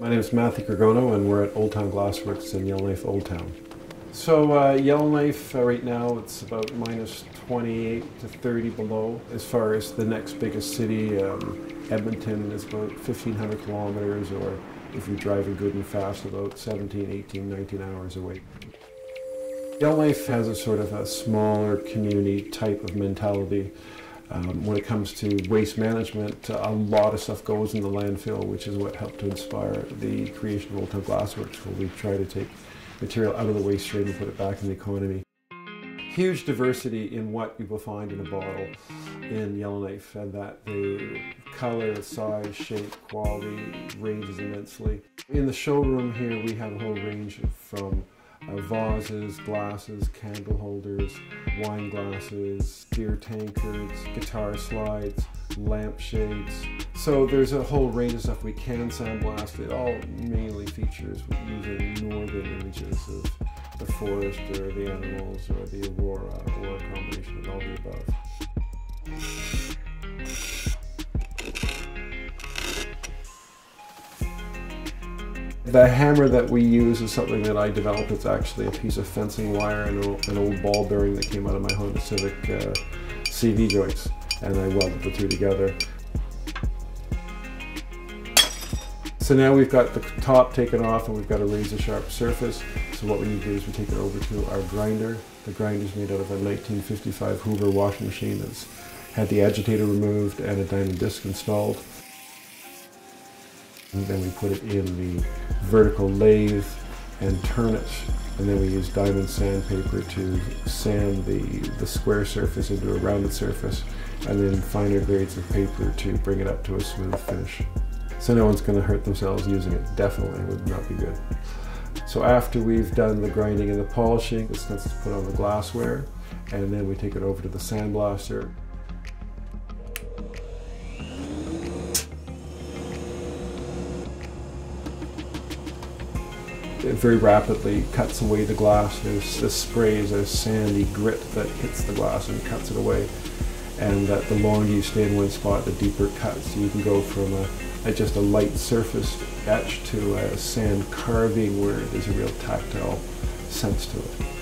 My name is Matthew Grogono and we're at Old Town Glassworks in Yellowknife, Old Town. So Yellowknife right now it's about minus 28 to 30 below. As far as the next biggest city, Edmonton is about 1,500 kilometers, or if you're driving good and fast, about 17, 18, 19 hours away. Yellowknife has a sort of a smaller community type of mentality. When it comes to waste management, a lot of stuff goes in the landfill, which is what helped to inspire the creation of Old Town Glassworks, where we try to take material out of the waste stream and put it back in the economy. Huge diversity in what you will find in a bottle in Yellowknife, and that the color, size, shape, quality ranges immensely. In the showroom here we have a whole range from vases, glasses, candle holders, wine glasses, beer tankards, guitar slides, lampshades. So there's a whole range of stuff we can sandblast. It all mainly features using northern images of the forest or the animals or the aurora, or a combination of all the above. The hammer that we use is something that I developed. It's actually a piece of fencing wire and an old ball bearing that came out of my Honda Civic CV joints, and I welded the two together. So now we've got the top taken off and we've got a razor sharp surface. So what we need to do is we take it over to our grinder. The grinder is made out of a 1955 Hoover washing machine that's had the agitator removed and a diamond disc installed. And then we put it in the vertical lathe and turn it, and then we use diamond sandpaper to sand the square surface into a rounded surface, and then finer grades of paper to bring it up to a smooth finish. So no one's going to hurt themselves using it. Definitely would not be good. So after we've done the grinding and the polishing, it's time to put on the glassware, and then we take it over to the sandblaster. It very rapidly cuts away the glass. There's the sprays, a sandy grit that hits the glass and cuts it away. And that the longer you stay in one spot, the deeper it cuts. You can go from just a light surface etch to a sand carving where there's a real tactile sense to it.